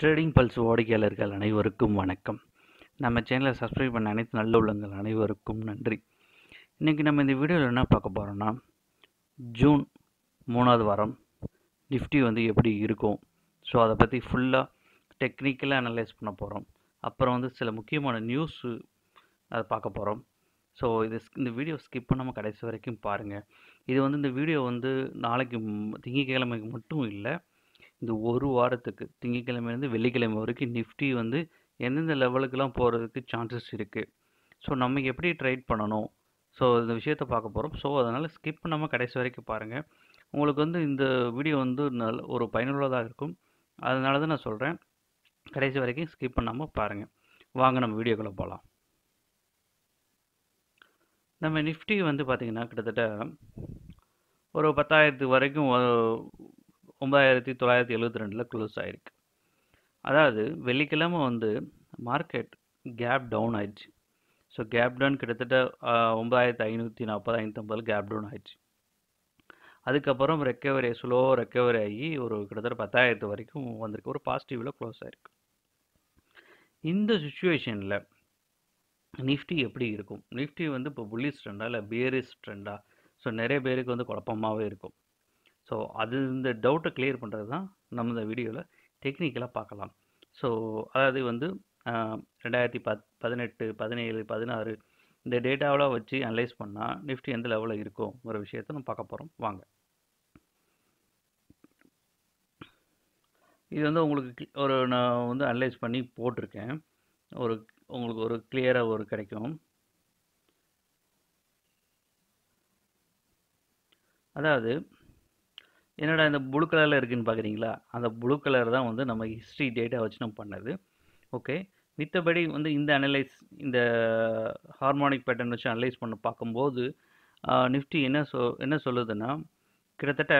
Trading pulse வாடிக்கையாளர்கள் அனைவருக்கும் வணக்கம். நம்ம சேனலை சப்ஸ்கிரைப் பண்ண அனைத்து நல்ல உள்ளங்கள் அனைவருக்கும் நன்றி. இன்றைக்கி நம்ம இந்த வீடியோவில் என்ன பார்க்க போகிறோன்னா, ஜூன் 3வது வாரம் நிஃப்டி எப்படி இருக்கும், ஸோ அதை பற்றி ஃபுல்லாக டெக்னிக்கலாக அனலைஸ் பண்ண போகிறோம். அப்புறம் சில முக்கியமான நியூஸு அதை பார்க்க போகிறோம். ஸோ இந்த வீடியோ ஸ்கிப் பண்ணாமல் கடைசி வரைக்கும் பாருங்கள். இது இந்த வீடியோ நாளைக்கு திங்கக்கிழமைக்கு மட்டும் இல்லை, இந்த ஒரு வாரத்துக்கு திங்கக்கிழமையிலேருந்து வெள்ளிக்கிழமை வரைக்கும் நிஃப்டி எந்தெந்த லெவலுக்குலாம் போகிறதுக்கு சான்சஸ் இருக்குது, ஸோ நம்ம எப்படி ட்ரேட் பண்ணணும், ஸோ இந்த விஷயத்தை பார்க்க போகிறோம். ஸோ அதனால் ஸ்கிப் பண்ணாமல் கடைசி வரைக்கும் பாருங்கள். உங்களுக்கு இந்த வீடியோ நல்ல ஒரு பயனுள்ளதாக இருக்கும். அதனால தான் நான் சொல்கிறேன், கடைசி வரைக்கும் ஸ்கிப் பண்ணாமல் பாருங்கள். வாங்க நம்ம வீடியோக்குள்ளே போகலாம். நம்ம நிஃப்டி பார்த்திங்கன்னா கிட்டத்தட்ட ஒரு 10,000 வரைக்கும் 9,972 க்ளோஸ் ஆகிருக்கு. அதாவது வெள்ளிக்கிழமை மார்க்கெட் கேப் டவுன் ஆயிடுச்சு. ஸோ கேப் டவுன் கிட்டத்தட்ட 9,540, 9,550 கேப் டவுன் ஆயிடுச்சு. அதுக்கப்புறம் ரெக்கவரி ஸ்லோவாக ரெக்கவரி ஆகி ஒரு கிட்டத்தட்ட 10,000 வரைக்கும் வந்திருக்கு, ஒரு பாசிட்டிவில் க்ளோஸ் ஆகிருக்கு. இந்த சுச்சுவேஷனில் நிஃப்டி எப்படி இருக்கும்? நிஃப்டி இப்போ புல்லிஷ் ட்ரெண்டா இல்லை பேரிஷ் ட்ரெண்டா? ஸோ நிறைய பேருக்கு குழப்பமாகவே இருக்கும். ஸோ அது இந்த டவுட்டை கிளியர் பண்ணுறது தான் நம்ம இந்த வீடியோவில் டெக்னிக்கலாக பார்க்கலாம். ஸோ அதாவது 2018, 2017, 2016 இந்த டேட்டாவெலாம் வச்சு அனலைஸ் பண்ணால் நிஃப்டி எந்த லெவலில் இருக்கும்ங்கிற விஷயத்தை நம்ம பார்க்க போகிறோம். வாங்க, இது உங்களுக்கு ஒரு நான் அனலைஸ் பண்ணி போட்டிருக்கேன், ஒரு உங்களுக்கு ஒரு கிளியராக ஒரு கிடைக்கும். அதாவது என்னடா இந்த ப்ளூ கலரில் இருக்குதுன்னு பார்க்குறீங்களா, அந்த ப்ளூ கலர் தான் நம்ம ஹிஸ்ட்ரி டேட்டா வச்சு நம்ம பண்ணது. ஓகே, மித்தபடி இந்த அனலைஸ் இந்த ஹார்மோனிக் பேட்டர்ன் வச்சு அனலைஸ் பண்ண பார்க்கும்போது நிஃப்டி என்ன சொல்லுதுன்னா, கிட்டத்தட்ட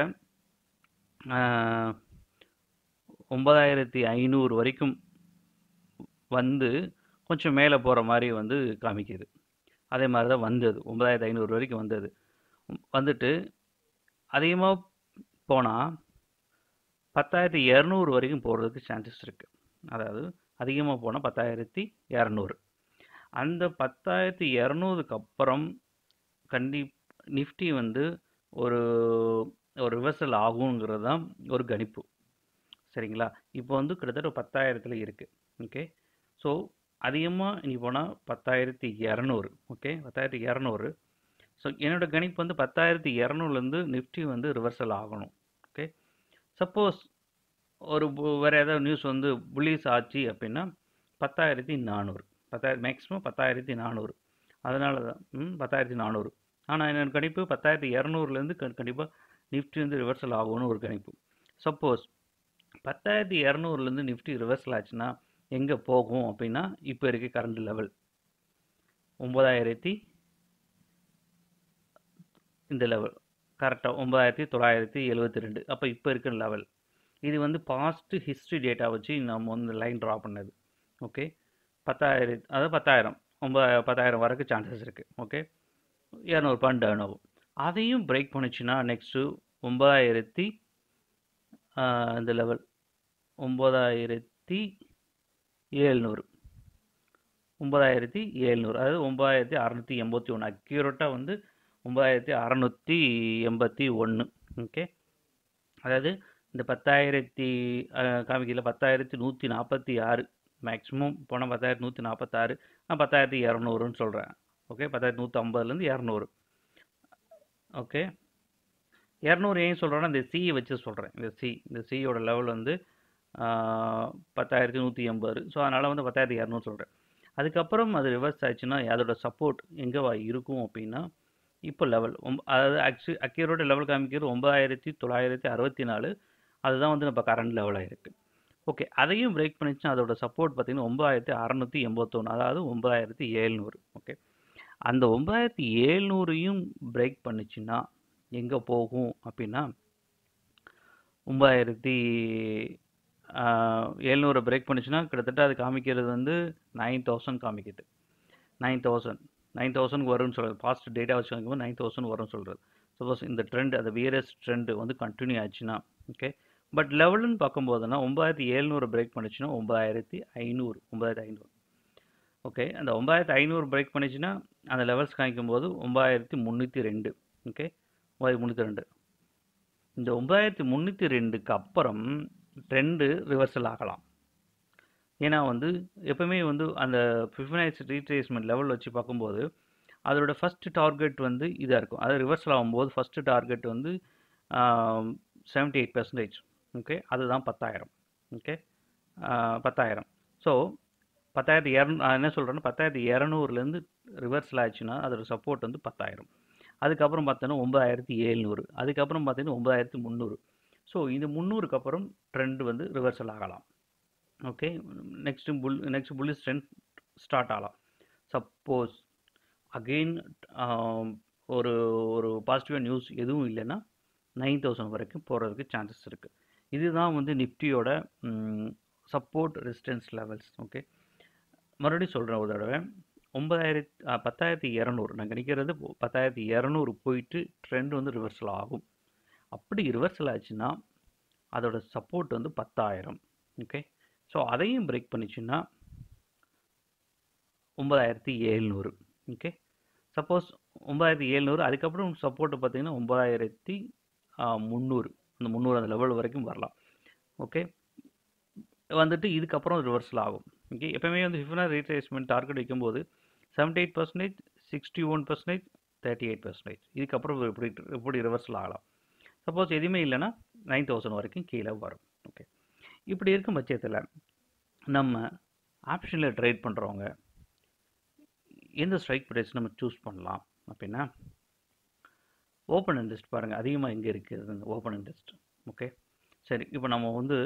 9,500 வரைக்கும் கொஞ்சம் மேலே போகிற மாதிரி காமிக்குது. அதே மாதிரி தான் வந்தது, 9,500 வரைக்கும் வந்துட்டு அதிகமாக போனால் 10,200 வரைக்கும் போகிறதுக்கு சான்சஸ் இருக்குது. அதாவது அதிகமாக போனால் 10,200, அந்த 10,200க்கு அப்புறம் நிஃப்டி ஒரு ஒரு ரிவர்சல் ஆகுங்கிறது தான் ஒரு கணிப்பு. சரிங்களா, இப்போ கிட்டத்தட்ட 10,000 இருக்குது. ஓகே, ஸோ அதிகமாக இங்கே போனால் 10,200. ஓகே, 10,200. ஸோ என்னோடய கணிப்பு 10,200லேருந்து நிஃப்டி ரிவர்சல் ஆகணும். ஓகே, சப்போஸ் ஒரு வேறு ஏதாவது நியூஸ் புல்லிஷ் ஆச்சு அப்படின்னா 10,400, 10,000 மேக்ஸிமம் 10,400. அதனால தான் 10,400. ஆனால் என்னோட கணிப்பு 10,200லேருந்து கண்டிப்பாக நிஃப்டி ரிவர்சல் ஆகணும்னு ஒரு கணிப்பு. சப்போஸ் 10,200லேருந்து நிஃப்டி ரிவர்சல் ஆச்சுன்னா எங்கே போகும் அப்படின்னா, இப்போ இருக்க கரண்ட் லெவல் 9,000 இந்த லெவல் கரெக்டாக 9,972. அப்போ இப்போ இருக்கிற லெவல் இது பாஸ்ட் ஹிஸ்ட்ரி டேட்டா வச்சு நம்ம லைன் ட்ரா பண்ணது. ஓகே, 10,000 அதாவது 10,000 வரைக்கும் சான்சஸ் இருக்குது. ஓகே, 200 பாயிண்ட் டவுன் ஆகும். அதையும் பிரேக் பண்ணிச்சுன்னா நெக்ஸ்ட்டு 9,000 இந்த லெவல் 9,700, 9,700 அதாவது 9,681 அக்யூரேட்டாக 9,681. ஓகே, அதாவது இந்த 10,000 காமிக்கல 10,146 மேக்ஸிமம் போனால் 10,146, நான் 10,200ன்னு சொல்கிறேன். ஓகே, 10,150லேருந்து 200. ஓகே, 200 ஏன் சொல்கிறேன்னா இந்த சியை வச்சு சொல்கிறேன். இந்த சியோட லெவல் 10,180. ஸோ அதனால் 10,200 சொல்கிறேன். அதுக்கப்புறம் அது ரிவர்ஸ் ஆச்சுன்னா அதோட சப்போர்ட் எங்கேவா இருக்கும் அப்படின்னா, இப்போ லெவல் அதாவது அக்யூரேட் லெவல் காமிக்கிறது 9,964. அதுதான் நம்ம கரண்ட் லெவலாக இருக்குது. ஓகே, அதையும் பிரேக் பண்ணிச்சுன்னா அதோட சப்போர்ட் பார்த்திங்கன்னா 9,681, அதாவது 9,700. ஓகே, அந்த 9,700ஐயும் பிரேக் பண்ணிச்சுன்னா எங்கே போகும் அப்படின்னா, 9,700 பிரேக் பண்ணிச்சுன்னா கிட்டத்தட்ட அது காமிக்கிறது 9,000 காமிக்கிது. 9,000 வரும்னு சொல்கிறது, பாஸ்ட் டேட்டா வச்சு வாங்கும்போது 9,000 வரும்னு சொல்கிறது. சப்போஸ் இந்த ட்ரெண்ட் அந்த வியரஸ் ட்ரெண்டு கண்டினியூ ஆச்சுன்னா, ஓகே, பட் லெவல்னு பார்க்கும்போதுன்னா 9700 பிரேக் பண்ணிச்சுன்னா 9500 9500 ஓகே. அந்த 9500 பிரேக் பண்ணிச்சுன்னா அந்த லெவல்ஸ் காய்க்கும்போது 9302 ஓகே 9302. இந்த 9302க்கு அப்புறம் ட்ரெண்டு ரிவர்சல் ஆகலாம். ஏன்னா வந்து எப்பவுமே வந்து அந்த ஃபிபனான்சி ரீட்ரேஸ்மெண்ட் லெவல் வச்சு பார்க்கும்போது அதோட ஃபஸ்ட்டு டார்கெட் வந்து இதாக இருக்கும். அது ரிவர்சல் ஆகும்போது ஃபஸ்ட்டு டார்கெட் வந்து 78% ஓகே. அதுதான் 10,000 ஓகே 10,000. ஸோ 10,200 என்ன சொல்கிறேன்னா 10,200லேருந்து ரிவர்சல் ஆச்சுன்னா அதோட சப்போர்ட் வந்து 10,000. அதுக்கப்புறம் பார்த்தோன்னா 9,700. அதுக்கப்புறம் பார்த்தீங்கன்னா 9,300. ஸோ இந்த 300க்கு அப்புறம் ட்ரெண்ட் வந்து ரிவர்சல் ஆகலாம் okay. Next bullish trend start ஆகலாம். சப்போஸ் அகெயின் ஒரு ஒரு பாசிட்டிவாக நியூஸ் எதுவும் இல்லைன்னா 9000 வரைக்கும் போகிறதுக்கு சான்சஸ் இருக்குது. இதுதான் வந்து நிஃப்டியோட சப்போர்ட் ரெசிஸ்டன்ஸ் லெவல்ஸ் ஓகே. மறுபடியும் சொல்கிறேன் ஒரு தடவை 10,200 நாங்கள் நிற்கிறது 10,200 போயிட்டு ட்ரெண்ட் வந்து ரிவர்சல் ஆகும். அப்படி ரிவர்சல் ஆச்சுன்னா அதோட சப்போர்ட் வந்து 10,000 ஓகே. ஸோ அதையும் பிரேக் பண்ணிச்சுன்னா 9,700 ஓகே. சப்போஸ் 9,700 அதுக்கப்புறம் சப்போர்ட்டு பார்த்தீங்கன்னா 9,300 அந்த 300 அந்த லெவல் வரைக்கும் வரலாம் ஓகே. வந்துட்டு இதுக்கப்புறம் ரிவர்சல் ஆகும் ஓகே. எப்போயுமே வந்து ஃபிஃப்டினாக ரீட்ரேஸ்மெண்ட் டார்கெட் வைக்கும்போது 78%, 61%, 38%. இதுக்கப்புறம் இப்படி ரிவர்சல் ஆகலாம். சப்போஸ் எதுவுமே இல்லைன்னா 9000 வரைக்கும் கீழே வரும் ஓகே. இப்படி இருக்கும் பட்சத்தில் நம்ம ஆப்ஷனில் ட்ரேட் பண்ணுறவங்க எந்த ஸ்ட்ரைக் ப்ரைஸ் நம்ம சூஸ் பண்ணலாம் அப்படின்னா ஓப்பன் இன்ட்ரெஸ்ட் பாருங்கள் அதிகமாக எங்கே இருக்குது ஓப்பன் இன்ட்ரெஸ்ட் ஓகே. சரி இப்போ நம்ம வந்து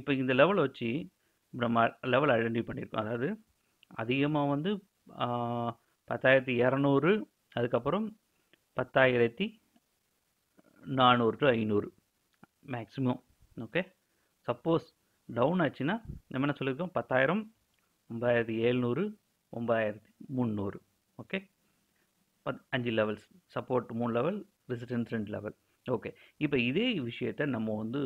இப்போ இந்த லெவலை வச்சு இப்போ நம்ம லெவல் ஐடென்டிஃபை பண்ணியிருக்கோம். அதாவது அதிகமாக வந்து 10,200 அதுக்கப்புறம் 10,400 to 500 maximum okay. Suppose down ஆச்சுன்னா நம்ம என்ன சொல்லியிருக்கோம் 10,000, 9,700, 9,300 okay. 5 levels support 3 level resistance 2 level okay. இப்போ இதே விஷயத்தை நம்ம வந்து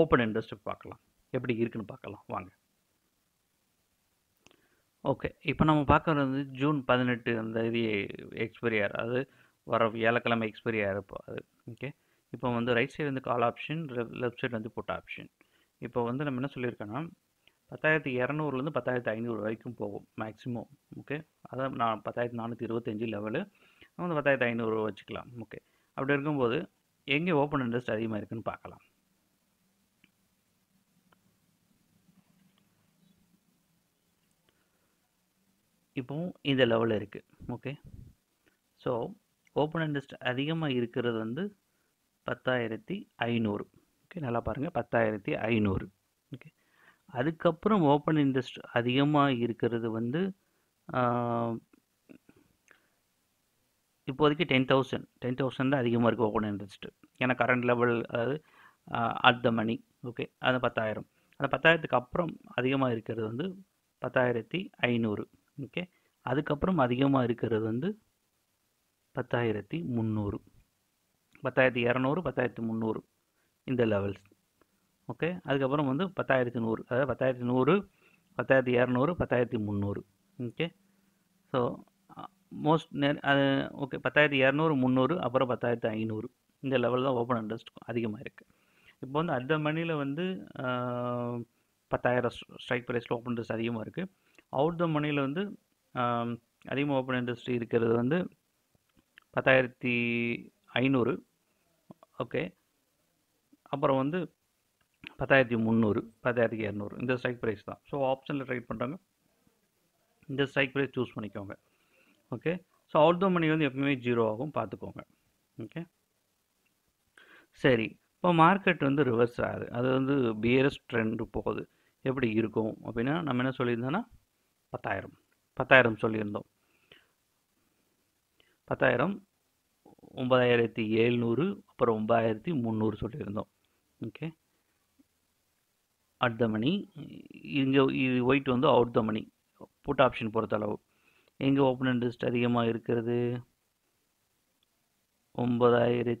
ஓப்பன் இன்ட்ரெஸ்ட் பார்க்கலாம் எப்படி இருக்குன்னு பார்க்கலாம் வாங்க ஓகே. இப்போ நம்ம பார்க்குறது வந்து ஜூன் 18 அந்த இது எக்ஸ்பைரி ஆகிற அது வர வியாழக்கிழமை எக்ஸ்பைரி ஆகிருப்போம் அது ஓகே. இப்போ வந்து ரைட் சைடு வந்து கால் ஆப்ஷன் லெஃப்ட் சைடு வந்து புட் ஆப்ஷன். இப்போ வந்து நம்ம என்ன சொல்லியிருக்கோன்னா 10,200லேருந்து 10,500 வரைக்கும் போகும் மேக்ஸிமம் ஓகே. அதான் நான் 10,425 லெவலு நம்ம வந்து 10,500 வச்சுக்கலாம் ஓகே. அப்படி இருக்கும்போது எங்கே ஓப்பன் இன்ட்ரெஸ்ட் அதிகமாக இருக்குதுன்னு பார்க்கலாம். இப்போவும் இந்த லெவலில் இருக்குது ஓகே. ஸோ ஓப்பன் இன்ட்ரெஸ்ட் அதிகமாக இருக்கிறது வந்து 10,500 ஓகே. நல்லா பாருங்கள் 10,500 ஓகே. அதுக்கப்புறம் ஓப்பன் இன்ட்ரெஸ்ட் அதிகமாக இருக்கிறது வந்து இப்போதைக்கு 10,000 தான் அதிகமாக இருக்குது ஓப்பன் இன்ட்ரெஸ்ட்டு. ஏன்னா கரண்ட் லெவல் அதாவது அட் த மணி ஓகே. அது 10,000 அந்த 10,000க்கு அப்புறம் அதிகமாக இருக்கிறது வந்து 10,500 ஓகே. அதுக்கப்புறம் அதிகமாக இருக்கிறது வந்து 10,300, 10,200, 10,300 இந்த லெவல்ஸ் ஓகே. அதுக்கப்புறம் வந்து 10,100 அதாவது 10,100, 10,200, 10,300 ஓகே. ஸோ மோஸ்ட் அது ஓகே 10,200, 300 அப்புறம் 10,500 இந்த லெவல் தான் ஓப்பன் இன்ட்ரெஸ்ட் அதிகமாக இருக்குது. இப்போ வந்து அந்த மணியில் வந்து 10,000 ஸ்ட்ரைக் ப்ரைஸில் ஓப்பன் இன்ட்ரெஸ்ட் அதிகமாக இருக்குது. அவுட் த மணியில் வந்து அதிகமாக ஓப்பன் இன்ட்ரெஸ்ட் இருக்கிறது வந்து 10,500 ஓகே. அப்புறம் வந்து 10,300, 10,200 இந்த ஸ்ட்ரைக் ப்ரைஸ் தான். ஸோ ஆப்ஷனில் ட்ரேட் பண்ணுறாங்க இந்த ஸ்ட்ரைக் ப்ரைஸ் சூஸ் பண்ணிக்கோங்க okay. So out the money வந்து எப்பவுமே 0 ஆகும் பார்த்துக்கோங்க ஓகே. சரி இப்போ மார்க்கெட் வந்து ரிவர்ஸ் ஆகுது அது வந்து பியரஸ் ட்ரெண்ட் போகுது எப்படி இருக்கும் அப்படின்னா நம்ம என்ன சொல்லியிருந்தோன்னா 10,000 சொல்லியிருந்தோம். 10,000, 9,700 அப்புறம் 9,300 சொல்லியிருந்தோம் ஓகே. அட் த மணி இங்கே இது ஒயிட் வந்து out the money put option பொறுத்தளவு எங்கே ஓப்பன் இன்ட்ரெஸ்ட் அதிகமாக இருக்கிறது 9,000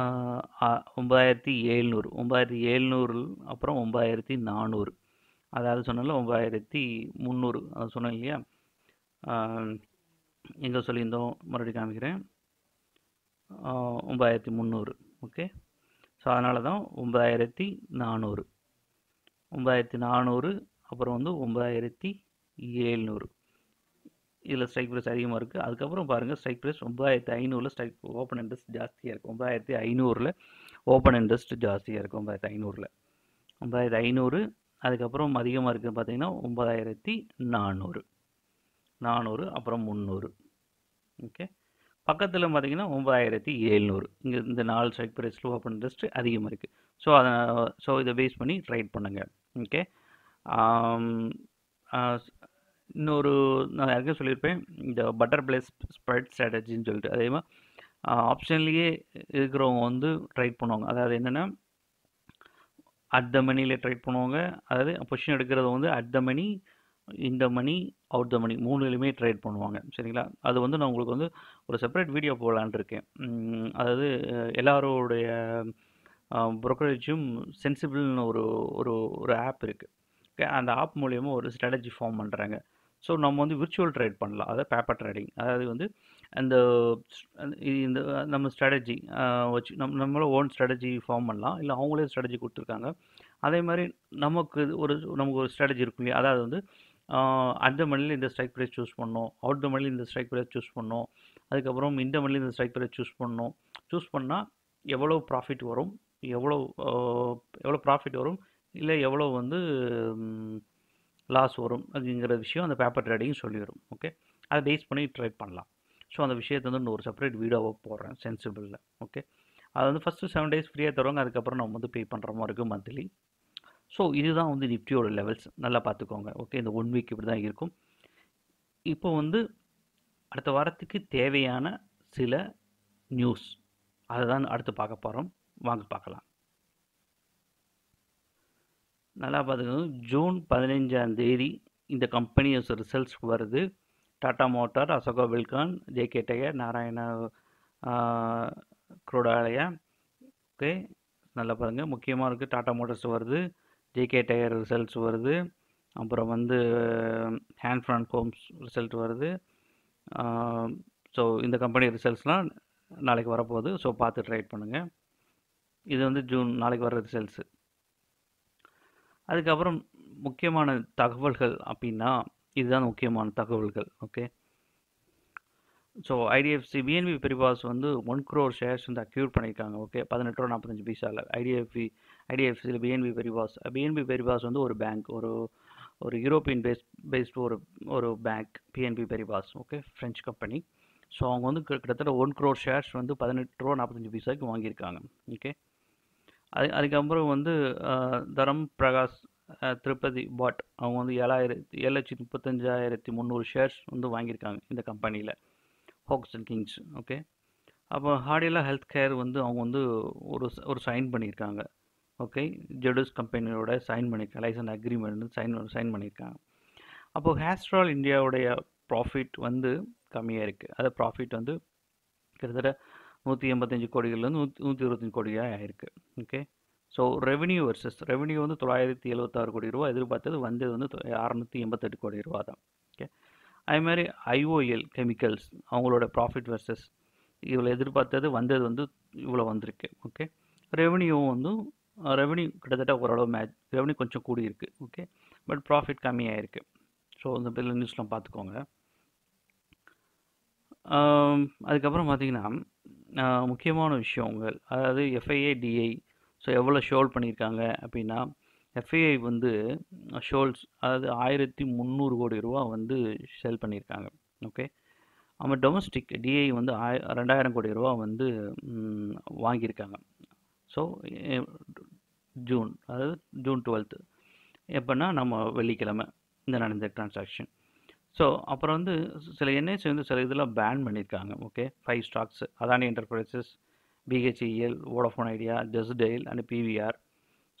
9,700 9,700 அப்புறம் 9,400 அதாவது சொன்னால 9,300 அது சொன்னோம் இல்லையா எங்கே சொல்லியிருந்தோம் மறுபடியும் காமிக்கிறேன் 9,300 ஓகே ஸோ அதனால தான் 9,400 9,400 அப்புறம் வந்து 9,700 இதில் ஸ்ட்ரைக் ப்ரைஸ் அதிகமாக இருக்குது அதுக்கப்புறம் பாருங்கள் strike price 9,500 strike open interest ஜாஸ்தியாக இருக்கும் 9,500 ஓப்பன் இன்ட்ரெஸ்ட் ஜாஸ்தியாக இருக்கும் 9,500 9,500 அதுக்கப்புறம் அதிகமாக இருக்குது பார்த்தீங்கன்னா 9,400 அப்புறம் 300 ஓகே பக்கத்தில் பார்த்தீங்கன்னா 9,700 இங்கே இந்த 4 ஸ்ட்ரைக் ப்ரைஸில் ஓப்பன் இன்ட்ரெஸ்ட் அதிகமாக இருக்குது ஸோ அதை ஸோ இதை பேஸ் பண்ணி ட்ரேட் பண்ணுங்கள் ஓகே இன்னொரு நான் யாருக்கும் சொல்லியிருப்பேன் இந்த பட்டர்ஃப்ளை ஸ்ப்ரெட் ஸ்ட்ராட்டஜின்னு சொல்லிட்டு அதே மாதிரி ஆப்ஷன்லேயே இருக்கிறவங்க வந்து ட்ரேட் பண்ணுவாங்க அதாவது என்னென்னா அட் த மணியில் ட்ரேட் பண்ணுவாங்க அதாவது பொசிஷன் எடுக்கிறது வந்து அட் த மணி இந்த money out the money மூணுலையுமே trade பண்ணுவாங்க சரிங்களா அது வந்து நான் உங்களுக்கு வந்து ஒரு செப்பரேட் வீடியோ போடலான் இருக்கேன் அதாவது எல்லாரோடைய ப்ரோக்கரேஜும் சென்சிபிள்னு ஒரு ஒரு ஒரு ஆப் இருக்குது ஓகே அந்த ஆப் மூலயமா ஒரு ஸ்ட்ராட்டஜி ஃபார்ம் பண்ணுறாங்க ஸோ நம்ம வந்து விர்ச்சுவல் ட்ரேட் பண்ணலாம் அதாவது பேப்பர் ட்ரேடிங் அதாவது வந்து அந்த இந்த நம்ம ஸ்ட்ராட்டஜி வச்சு நம்மளோட ஓன் ஸ்ட்ராட்டஜி ஃபார்ம் பண்ணலாம் இல்லை அவங்களே ஸ்ட்ராட்டஜி கொடுத்துருக்காங்க அதே மாதிரி நமக்கு ஒரு ஸ்ட்ராட்டஜி இருக்கும் இல்லையா அதாவது வந்து அந்த மணியில் இந்த ஸ்ட்ரைக் ப்ரைஸ் சூஸ் பண்ணோம் அவுட் த மணியில் இந்த ஸ்ட்ரைக் ப்ரைஸ் சூஸ் பண்ணோம் அதுக்கப்புறம் இந்த மணியில் இந்த ஸ்ட்ரைக் ப்ரைஸ் சூஸ் பண்ணால் எவ்வளோ ப்ராஃபிட் வரும் எவ்வளோ ப்ராஃபிட் வரும் இல்லை எவ்வளோ வந்து லாஸ் வரும் அப்படிங்கிற விஷயம் அந்த பேப்பர் ட்ரேடிங் சொல்லிடும் ஓகே அதை பேஸ் பண்ணி ட்ரேட் பண்ணலாம் ஸோ அந்த விஷயத்தை வந்து நான் ஒரு செப்பரேட் வீடியோவாக போடுறேன் சென்சிபிளில் ஓகே அது வந்து ஃபஸ்ட்டு 7 days ஃப்ரீயாக தருவாங்க அதுக்கப்புறம் நம்ம வந்து பே பண்ணுற மாதிரி இருக்குது மந்த்லி ஸோ இதுதான் வந்து நிஃப்டியோட லெவல்ஸ் நல்லா பார்த்துக்கோங்க ஓகே இந்த 1 week இப்படி தான் இருக்கும் இப்போ வந்து அடுத்த வாரத்துக்கு தேவையான சில நியூஸ் அதை தான் அடுத்து பார்க்க போகிறோம் வாங்க பார்க்கலாம் நல்லா பார்த்துக்கணும் ஜூன் 15 இந்த கம்பெனிஸ் ரிசல்ட்ஸ் வருது Tata motor Ashoka வில்கான் JK tyre Narayana குரோடாலயா okay நல்லா பாருங்கள் முக்கியமாக இருக்குது டாடா மோட்டார்ஸ் வருது ஜேகே டயர் ரிசல்ட்ஸ் வருது அப்புறம் வந்து ஹேண்ட் ஃப்ரான் ஹோம்ஸ் ரிசல்ட் வருது ஸோ இந்த கம்பெனி ரிசல்ட்ஸ்லாம் நாளைக்கு வரப்போகுது ஸோ பார்த்து ட்ரைட் பண்ணுங்கள் இது வந்து ஜூன் நாளைக்கு வர ரிசல்ட்ஸு அதுக்கப்புறம் முக்கியமான தகவல்கள் அப்படின்னா இதுதான் முக்கியமான தகவல்கள் okay so IDFC BNP Paribas வந்து 1 crore ஷேர்ஸ் வந்து அக்யூர் பண்ணியிருக்காங்க ஓகே $18.45 ஐடிஎஃப்சியில் பிஎன்பி பிரிபாஸ் வந்து ஒரு பேங்க் ஒரு யூரோப்பியன் பேஸ்டு ஒரு bank BNP Paribas okay French company so அவங்க வந்து கிட்டத்தட்ட 1 crore ஷேர்ஸ் வந்து $18.45 வாங்கியிருக்காங்க ஓகே அதுக்கப்புறம் வந்து தரம் பிரகாஷ் திருப்பதி பாட் அவங்க வந்து 7,35,300 ஷேர்ஸ் வந்து வாங்கியிருக்காங்க இந்த கம்பெனியில் ஹோக்ஸ் அண்ட் கிங்ஸ் ஓகே அப்போ ஹார்டிலா ஹெல்த் கேர் வந்து அவங்க வந்து ஒரு சைன் பண்ணியிருக்காங்க ஓகே ஜெடுஸ் கம்பெனியோட சைன் பண்ணியிருக்காங்க லைசன்ஸ் அக்ரிமெண்ட் சைன் பண்ணியிருக்காங்க அப்போது ஹேஸ்ட்ரால் இந்தியாவுடைய ப்ராஃபிட் வந்து கம்மியாக இருக்குது அது ப்ராஃபிட் வந்து கிட்டத்தட்ட 185 கோடிகள்லேருந்து 125 கோடியாக ஆயிருக்கு okay so revenue versus revenue வந்து 976 கோடி ரூபா எதிர்பார்த்தது வந்தது வந்து 688 கோடி ரூபா தான் ஓகே அதேமாதிரி ஐஓஎல் கெமிக்கல்ஸ் அவங்களோட ப்ராஃபிட் வர்சஸ் இவ்வளோ எதிர்பார்த்தது வந்தது வந்து இவ்வளோ வந்திருக்கு ஓகே ரெவென்யூ கிட்டத்தட்ட ஓரளவு ரெவென்யூ கொஞ்சம் கூடி இருக்குது ஓகே பட் ப்ராஃபிட் கம்மியாக இருக்குது ஸோ இந்த பில் நியூஸ்லாம் பார்த்துக்கோங்க அதுக்கப்புறம் பார்த்திங்கன்னா முக்கியமான விஷயங்கள் அதாவது FII DI ஸோ எவ்வளோ ஷோல் பண்ணியிருக்காங்க அப்படின்னா FII வந்து ஷோல்ஸ் அதாவது 1,300 கோடி ரூபா வந்து சேல் பண்ணியிருக்காங்க ஓகே நம்ம டொமஸ்டிக் DI வந்து 2,000 கோடி ரூபா வந்து வாங்கியிருக்காங்க ஸோ ஜூன் 12 எப்போன்னா நம்ம வெள்ளிக்கிழமை இந்த நடந்த டிரான்சாக்ஷன் ஸோ அப்புறம் வந்து சில என்ஐசி வந்து சில இதெல்லாம் பேன் பண்ணியிருக்காங்க okay 5 stocks Adani enterprises BHEL Vodafone Idea just dial and PVR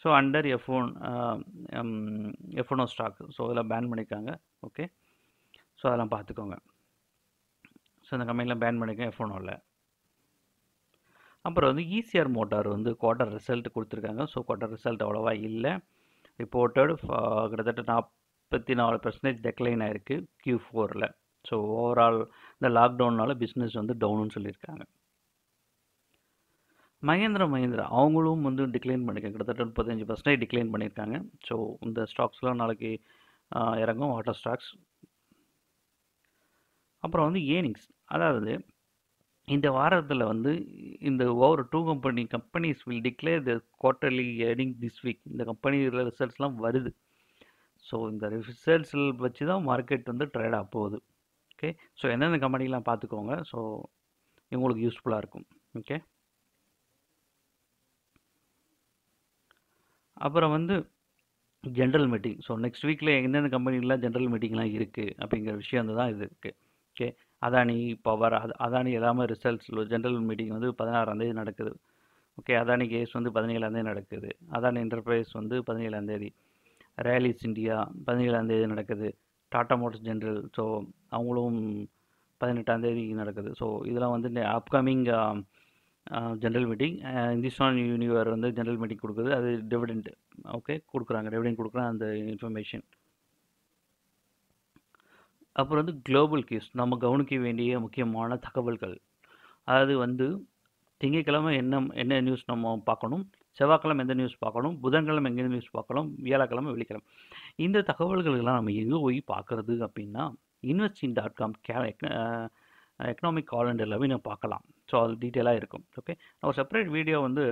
so under F and O stock so இதெல்லாம் பேன் பண்ணியிருக்காங்க ஓகே ஸோ அதெல்லாம் பார்த்துக்கோங்க ஸோ இந்த கம்பெனிலாம் பேன் பண்ணியிருக்கேன் எஃப்ஓனோவில் அப்புறம் வந்து ஈசிஆர் மோட்டார் வந்து குவார்ட்டர் ரிசல்ட் கொடுத்துருக்காங்க. ஸோ குவார்ட்டர் ரிசல்ட் அவ்வளோவா இல்லை, ரிப்போர்ட்டட் கிட்டத்தட்ட 44% டெக்ளைன் ஆகிருக்கு Q4ல். ஸோ ஓவரால் இந்த லாக்டவுனால் பிஸ்னஸ் வந்து டவுனுன்னு சொல்லியிருக்காங்க. மஹேந்திரா அவங்களும் வந்து டிக்ளைன் பண்ணியிருக்காங்க, கிட்டத்தட்ட 35% டிக்ளைன் பண்ணியிருக்காங்க. ஸோ இந்த ஸ்டாக்ஸ்லாம் நாளைக்கு இறங்கும், வாட்டர் ஸ்டாக்ஸ். அப்புறம் வந்து ஏர்னிங்ஸ், அதாவது இந்த வாரத்தில் வந்து இந்த over 2 companies will declare the quarterly earning this week. இந்த கம்பெனியில் ரிசல்ட்ஸ்லாம் வருது. ஸோ இந்த ரிசல்ட்ஸ் வச்சு தான் மார்க்கெட் வந்து ட்ரேட் ஆக போகுது. ஓகே, ஸோ என்னென்ன கம்பெனிலாம் பார்த்துக்கோங்க, ஸோ இவங்களுக்கு யூஸ்ஃபுல்லாக இருக்கும். ஓகே, அப்புறம் வந்து ஜென்ரல் மீட்டிங். ஸோ நெக்ஸ்ட் வீக்கில் எந்தெந்த கம்பெனிலாம் ஜென்ரல் மீட்டிங்லாம் இருக்குது அப்படிங்கிற விஷயம் வந்து தான் இது இருக்குது. ஓகே, அதானி பவர், அதானி எல்லாமே ரிசல்ட்ஸ் ஜென்ரல் மீட்டிங் வந்து 16ம் தேதி நடக்குது. ஓகே, அதானி கேஸ் வந்து 17ம் தேதி நடக்குது. அதானி என்டர்பிரைஸ் வந்து 17ம் தேதி. ரேலிஸ் இந்தியா 17ம் தேதி நடக்குது. டாடா மோட்டர்ஸ் ஜென்ரல், ஸோ அவங்களும் 18ம் தேதி நடக்குது. ஸோ இதெல்லாம் வந்து upcoming general meeting. Hindustan Unilever வந்து ஜென்ரல் மீட்டிங் கொடுக்குது, அது டிவிடெண்ட். ஓகே, கொடுக்குறாங்க, டிவிடெண்ட் கொடுக்குறாங்க, அந்த இன்ஃபர்மேஷன். அப்புறம் வந்து குளோபல் கேஸ், நம்ம கவனிக்க வேண்டிய முக்கியமான தகவல்கள். அதாவது வந்து திங்கட்கிழமை என்ன நியூஸ் நம்ம பார்க்கணும், செவ்வாய்க்கிழமை எந்த நியூஸ் பார்க்கணும், புதன்கிழமை எங்கே நியூஸ் பார்க்கணும், வியாழக்கிழமை, வெள்ளிக்கிழமை. இந்த தகவல்களுக்கெல்லாம் நம்ம எங்கே போய் பார்க்குறது அப்படின்னா investing.com எக்கனாமிக் காலண்டர் எல்லாமே நம்ம பார்க்கலாம். ஸோ அது டீட்டெயிலாக இருக்கும். ஓகே, நான் ஒரு செப்பரேட் வீடியோ வந்து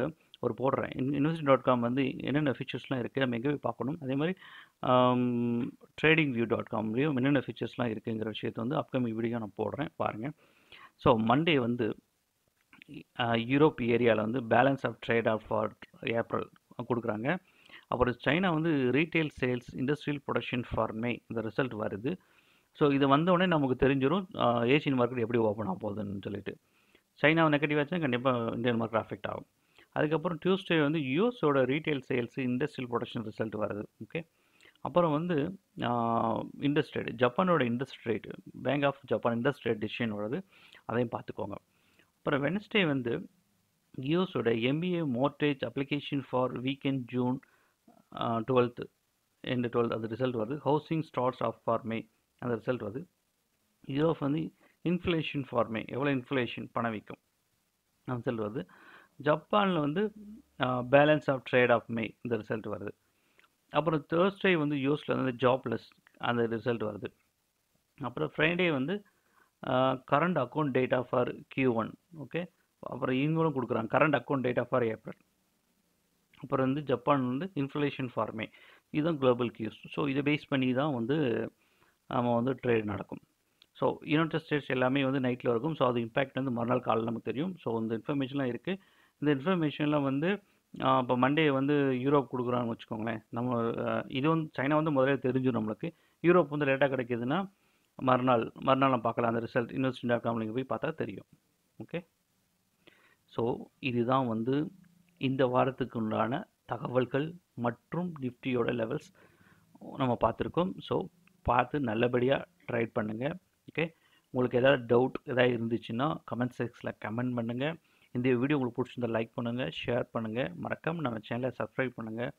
ஒரு போடுறேன். investing.com வந்து என்னென்ன ஃபீச்சர்ஸ்லாம் இருக்குது, நம்ம எங்கே போய் பார்க்கணும், அதே மாதிரி tradingview.comலேயும் என்னென்ன ஃபீச்சர்ஸ்லாம் இருக்குங்கிற விஷயத்தை வந்து அப்கமிங் வீடியோ நான் போடுறேன், பாருங்கள். ஸோ மண்டே வந்து யூரோப் ஏரியாவில் வந்து balance of trade of for April கொடுக்குறாங்க. அப்புறம் சைனா வந்து retail sales, industrial production for May, இந்த ரிசல்ட் வருது. ஸோ இது வந்தோடனே நமக்கு தெரிஞ்சிடும் ஏஷியன் மார்க்கெட் எப்படி ஓப்பன் ஆக போகுதுன்னு சொல்லிட்டு. சைனா நெகட்டிவ் ஆச்சுன்னா கண்டிப்பாக இந்தியன் மார்க்கெட் அஃபெக்ட் ஆகும். அதுக்கப்புறம் டியூஸ்டே வந்து யூஎஸோட retail sales, industrial production result வருது. ஓகே, அப்புறம் வந்து இண்டஸ்ட்ரேட், ஜப்பானோட interest rate, bank of Japan interest rate decision வருது, அதையும் பார்த்துக்கோங்க. அப்புறம் வெனஸ்டே வந்து யூஎஸோட MBA mortgage application for weekend June 12 end 12 அது ரிசல்ட் வருது. Housing starts of for May, அந்த ரிசல்ட் வருது. யூரோப் வந்து இன்ஃப்ளேஷன் ஃபார் மே, எவ்வளோ இன்ஃப்ளேஷன் பணவிக்கும், அந்த ரிசல்ட் வருது. ஜப்பானில் வந்து balance of trade of May, இந்த ரிசல்ட் வருது. அப்புறம் தேர்ஸ்டே வந்து யூஎஸில் வந்து ஜாப்லெஸ், அந்த ரிசல்ட் வருது. அப்புறம் ஃப்ரைடே வந்து current account data for Q1. Okay, அப்புறம் இவங்களும் கொடுக்குறாங்க current account data for April. அப்புறம் வந்து ஜப்பான் வந்து இன்ஃப்ளேஷன் ஃபார் மே, இதுதான் குளோபல் கியூஸ். ஸோ இதை பேஸ் பண்ணி தான் வந்து நம்ம வந்து ட்ரேட் நடக்கும். ஸோ யுனைடெட் ஸ்டேட்ஸ் எல்லாமே வந்து நைட்டில் இருக்கும். ஸோ அது இம்பேக்ட் வந்து மறுநாள் காலையில் நமக்கு தெரியும். ஸோ இந்த இன்ஃபர்மேஷன்லாம் இருக்குது. இந்த இன்ஃபர்மேஷன்லாம் வந்து இப்போ மண்டே வந்து யூரோப் கொடுக்குறான்னு வச்சுக்கோங்களேன். நம்ம இது வந்து சைனா வந்து முதலே தெரிஞ்சிடும் நம்மளுக்கு. யூரோப் வந்து லேட்டாக கிடைக்கிதுன்னா மறுநாள் நம்ம பார்க்கலாம் அந்த ரிசல்ட். investing.com நீங்கள் போய் பார்த்தா தெரியும். ஓகே, ஸோ இதுதான் வந்து இந்த வாரத்துக்கு உண்டான தகவல்கள் மற்றும் நிஃப்டியோட லெவல்ஸ் நம்ம பார்த்துருக்கோம். ஸோ பார்த்து நல்லபடியாக ட்ரைட் பண்ணுங்கள். ஓகே, உங்களுக்கு எதாவது டவுட் எதாவது இருந்துச்சுன்னா கமெண்ட் செக்ஷனில் கமெண்ட் பண்ணுங்கள். இந்த வீடியோ உங்களுக்கு பிடிச்சிருந்தால் லைக் பண்ணுங்கள், ஷேர் பண்ணுங்கள், மறக்காமல் நம்ம சேனலை சப்ஸ்கிரைப் பண்ணுங்கள்,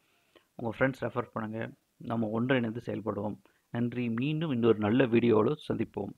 உங்கள் ஃப்ரெண்ட்ஸ் ரெஃபர் பண்ணுங்கள். நம்ம ஒன்றிணைந்து செயல்படுவோம். நன்றி. மீண்டும் இன்னொரு நல்ல வீடியோவோடு சந்திப்போம்.